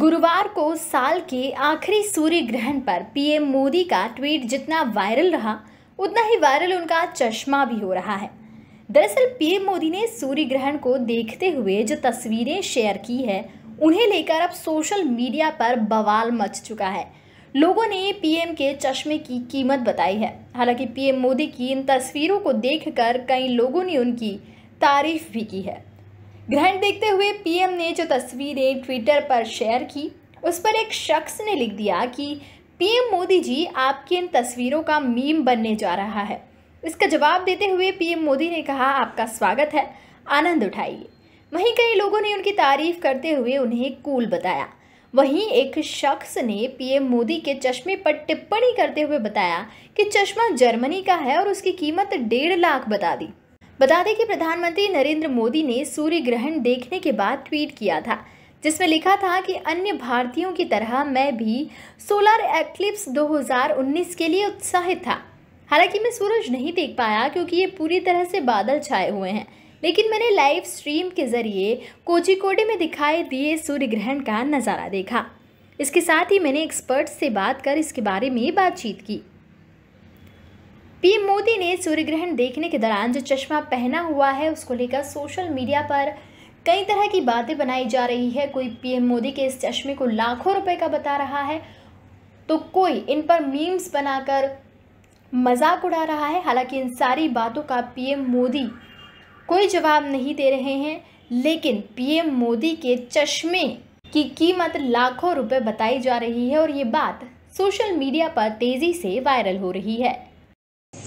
गुरुवार को साल के आखिरी सूर्य ग्रहण पर पीएम मोदी का ट्वीट जितना वायरल रहा, उतना ही वायरल उनका चश्मा भी हो रहा है। दरअसल पीएम मोदी ने सूर्य ग्रहण को देखते हुए जो तस्वीरें शेयर की है, उन्हें लेकर अब सोशल मीडिया पर बवाल मच चुका है। लोगों ने पीएम के चश्मे की कीमत बताई है। हालांकि पीएम मोदी की इन तस्वीरों को देखकर कई लोगों ने उनकी तारीफ भी की है। ग्रहण देखते हुए पीएम ने जो तस्वीरें ट्विटर पर शेयर की, उस पर एक शख्स ने लिख दिया कि पीएम मोदी जी, आपकी इन तस्वीरों का मीम बनने जा रहा है। इसका जवाब देते हुए पीएम मोदी ने कहा, आपका स्वागत है, आनंद उठाइए। वहीं कई लोगों ने उनकी तारीफ करते हुए उन्हें कूल बताया। वहीं एक शख्स ने पीएम मोदी के चश्मे पर टिप्पणी करते हुए बताया कि चश्मा जर्मनी का है और उसकी कीमत 1.5 लाख बता दें कि प्रधानमंत्री नरेंद्र मोदी ने सूर्य ग्रहण देखने के बाद ट्वीट किया था, जिसमें लिखा था कि अन्य भारतीयों की तरह मैं भी सोलार एक्लिप्स 2019 के लिए उत्साहित था। हालांकि मैं सूरज नहीं देख पाया क्योंकि ये पूरी तरह से बादल छाए हुए हैं, लेकिन मैंने लाइव स्ट्रीम के जरिए कोचीकोडी में दिखाई दिए सूर्य ग्रहण का नज़ारा देखा। इसके साथ ही मैंने एक्सपर्ट्स से बात कर इसके बारे में बातचीत की। पीएम मोदी ने सूर्य ग्रहण देखने के दौरान जो चश्मा पहना हुआ है, उसको लेकर सोशल मीडिया पर कई तरह की बातें बनाई जा रही है। कोई पीएम मोदी के इस चश्मे को लाखों रुपए का बता रहा है, तो कोई इन पर मीम्स बनाकर मजाक उड़ा रहा है। हालांकि इन सारी बातों का पीएम मोदी कोई जवाब नहीं दे रहे हैं, लेकिन पीएम मोदी के चश्मे की कीमत लाखों रुपए बताई जा रही है और ये बात सोशल मीडिया पर तेजी से वायरल हो रही है।